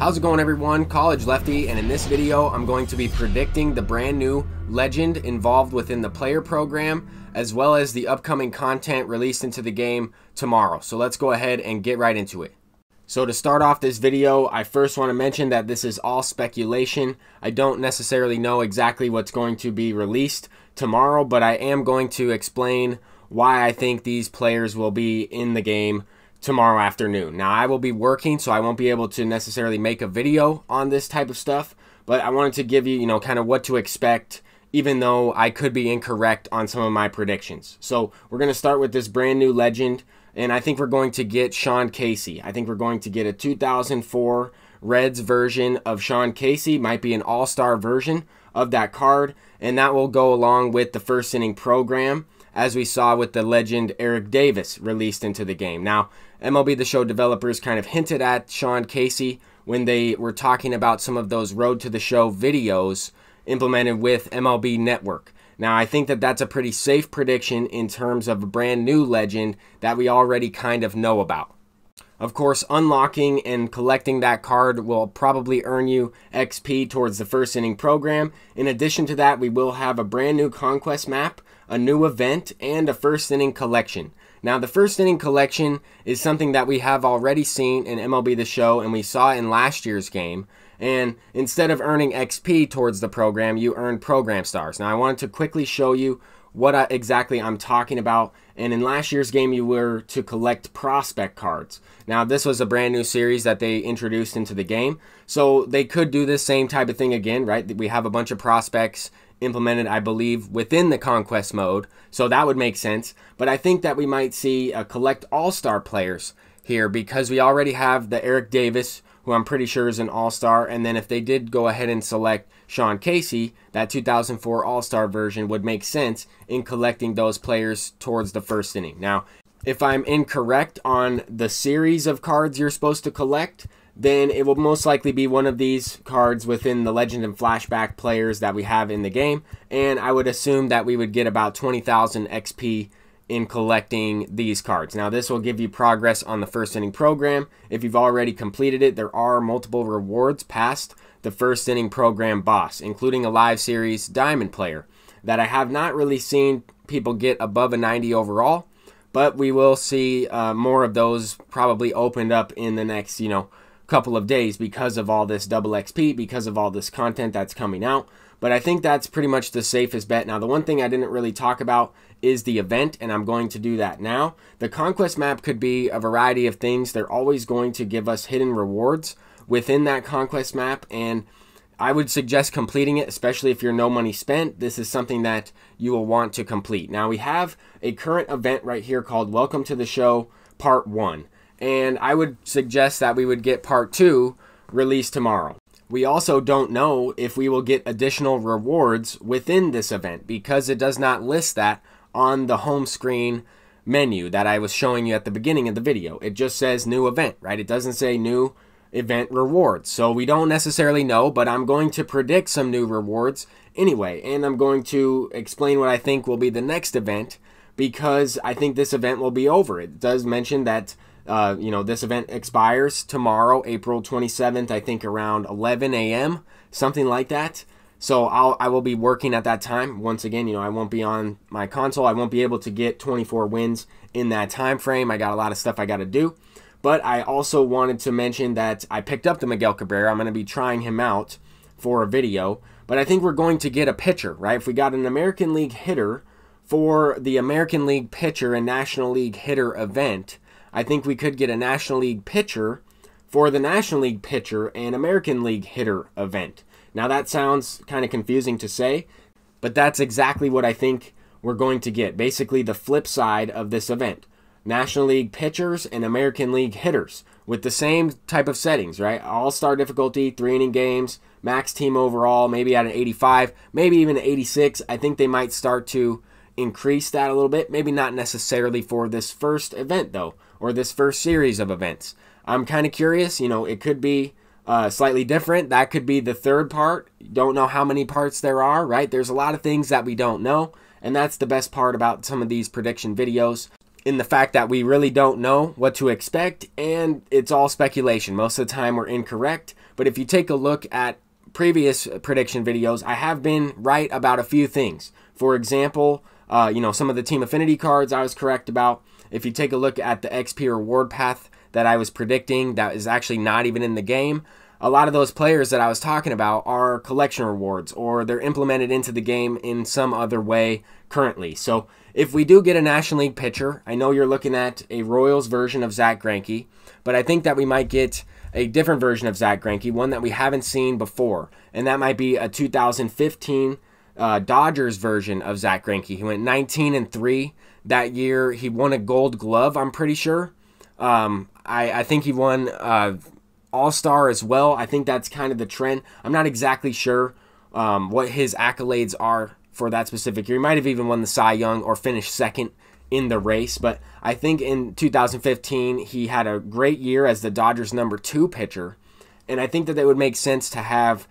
How's it going, everyone? College Lefty, and in this video I'm going to be predicting the brand new legend involved within the player program, as well as the upcoming content released into the game tomorrow. So let's go ahead and get right into it. So to start off this video, I first want to mention that this is all speculation. I don't necessarily know exactly what's going to be released tomorrow, but I am going to explain why I think these players will be in the game tomorrow afternoon. Now, I will be working, so I won't be able to necessarily make a video on this type of stuff, but I wanted to give you, kind of what to expect, even though I could be incorrect on some of my predictions. So we're going to start with this brand new legend, and I think we're going to get Sean Casey. I think we're going to get a 2004 Reds version of Sean Casey, might be an all-star version of that card, and that will go along with the first inning program, as we saw with the legend Eric Davis released into the game. Now, MLB The Show developers kind of hinted at Sean Casey when they were talking about some of those Road to the Show videos implemented with MLB Network. Now, I think that that's a pretty safe prediction in terms of a brand new legend that we already kind of know about. Of course, unlocking and collecting that card will probably earn you XP towards the first inning program. In addition to that, we will have a brand new conquest map, a new event, and a first inning collection. Now, the first inning collection is something that we have already seen in MLB The Show, and we saw in last year's game. And instead of earning XP towards the program, you earn program stars. Now, I wanted to quickly show you what exactly I'm talking about. And in last year's game, you were to collect prospect cards. Now, this was a brand new series that they introduced into the game, so they could do this same type of thing again, right? We have a bunch of prospects implemented, I believe, within the conquest mode, so that would make sense. But I think that we might see collect all-star players here, because we already have the Eric Davis, who I'm pretty sure is an all-star, and then if they did go ahead and select Sean Casey, that 2004 all-star version would make sense in collecting those players towards the first inning. Now, if I'm incorrect on the series of cards you're supposed to collect, then it will most likely be one of these cards within the legend and flashback players that we have in the game, and I would assume that we would get about 20,000 XP in collecting these cards. Now, this will give you progress on the first inning program. If you've already completed it, there are multiple rewards past the first inning program boss, including a live series diamond player that I have not really seen people get above a 90 overall, but we will see more of those probably opened up in the next, couple of days, because of all this double XP, because of all this content that's coming out. But I think that's pretty much the safest bet. Now, the one thing I didn't really talk about is the event, and I'm going to do that now. The conquest map could be a variety of things. They're always going to give us hidden rewards within that conquest map, and I would suggest completing it, especially if you're no money spent. This is something that you will want to complete. Now, we have a current event right here called Welcome to the Show Part 1, and I would suggest that we would get Part 2 released tomorrow. We also don't know if we will get additional rewards within this event, because it does not list that on the home screen menu that I was showing you at the beginning of the video. It just says new event, right? It doesn't say new event rewards. So we don't necessarily know, but I'm going to predict some new rewards anyway, and I'm going to explain what I think will be the next event, because I think this event will be over. It does mention that this event expires tomorrow, April 27th, I think around 11 a.m., something like that. So I will be working at that time. Once again, I won't be on my console. I won't be able to get 24 wins in that time frame. I got a lot of stuff I got to do. But I also wanted to mention that I picked up the Miguel Cabrera. I'm going to be trying him out for a video. But I think we're going to get a pitcher, right? If we got an American League hitter for the American League pitcher and National League hitter event, I think we could get a National League pitcher for the National League pitcher and American League hitter event. Now, that sounds kind of confusing to say, but that's exactly what I think we're going to get. Basically, the flip side of this event. National League pitchers and American League hitters with the same type of settings, right? All-star difficulty, 3-inning games, max team overall, maybe at an 85, maybe even an 86. I think they might start to increase that a little bit. Maybe not necessarily for this first event, though, or this first series of events. I'm kind of curious. It could be slightly different. That could be the third part. Don't know how many parts there are, right? There's a lot of things that we don't know, and that's the best part about some of these prediction videos. in the fact that we really don't know what to expect, and it's all speculation. Most of the time we're incorrect, but if you take a look at previous prediction videos, I have been right about a few things. For example, you know, some of the team affinity cards I was correct about. If you take a look at the XP reward path that I was predicting, that is actually not even in the game. A lot of those players that I was talking about are collection rewards, or they're implemented into the game in some other way currently. So if we do get a National League pitcher, I know you're looking at a Royals version of Zach Greinke, but I think that we might get a different version of Zach Greinke, one that we haven't seen before, and that might be a 2015 Dodgers version of Zach Greinke. He went 19-3 that year. He won a Gold Glove, I'm pretty sure. I think he won All-Star as well. I think that's kind of the trend. I'm not exactly sure what his accolades are for that specific year. He might have even won the Cy Young or finished second in the race, but I think in 2015 he had a great year as the Dodgers' #2 pitcher, and I think that it would make sense to have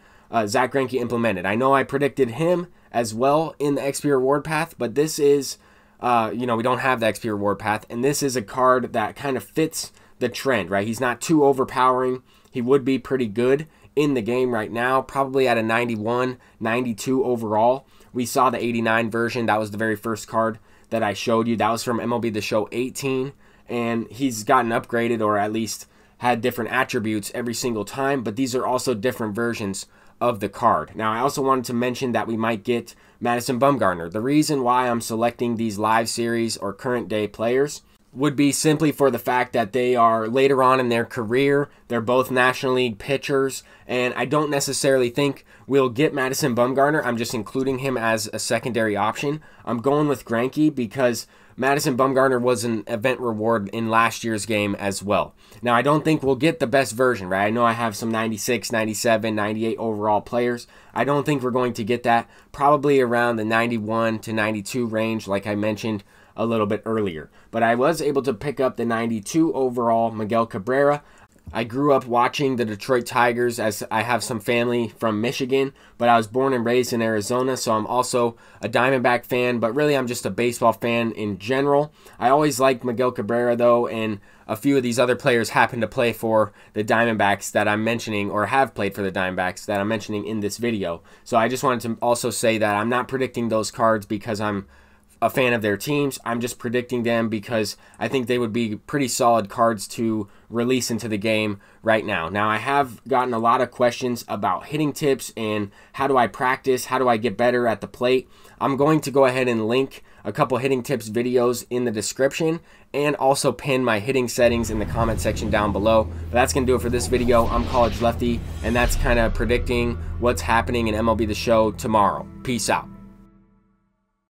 Zach Greinke implemented. I know I predicted him as well in the XP reward path, but this is, you know, we don't have the XP reward path, and this is a card that kind of fits the trend, right? He's not too overpowering. He would be pretty good in the game right now, probably at a 91, 92 overall. We saw the 89 version. That was the very first card that I showed you. That was from MLB The Show 18, and he's gotten upgraded, or at least had different attributes every single time, but these are also different versions of the card. Now, I also wanted to mention that we might get Madison Bumgarner. The reason why I'm selecting these live series or current day players would be simply for the fact that they are later on in their career. They're both National League pitchers, and I don't necessarily think we'll get Madison Bumgarner. I'm just including him as a secondary option. I'm going with Greinke because Madison Bumgarner was an event reward in last year's game as well. Now, I don't think we'll get the best version, right? I know I have some 96, 97, 98 overall players. I don't think we're going to get that, probably around the 91 to 92 range, like I mentioned a little bit earlier. But I was able to pick up the 92 overall Miguel Cabrera. I grew up watching the Detroit Tigers, as I have some family from Michigan, but I was born and raised in Arizona, so I'm also a Diamondback fan, but really I'm just a baseball fan in general. I always liked Miguel Cabrera though, and a few of these other players happen to play for the Diamondbacks that I'm mentioning, or have played for the Diamondbacks that I'm mentioning in this video. So I just wanted to also say that I'm not predicting those cards because I'm a fan of their teams. I'm just predicting them because I think they would be pretty solid cards to release into the game right now. Now, I have gotten a lot of questions about hitting tips and how do I practice, how do I get better at the plate. I'm going to go ahead and link a couple hitting tips videos in the description and also pin my hitting settings in the comment section down below. But that's going to do it for this video. I'm College Lefty, and that's kind of predicting what's happening in MLB The Show tomorrow. Peace out.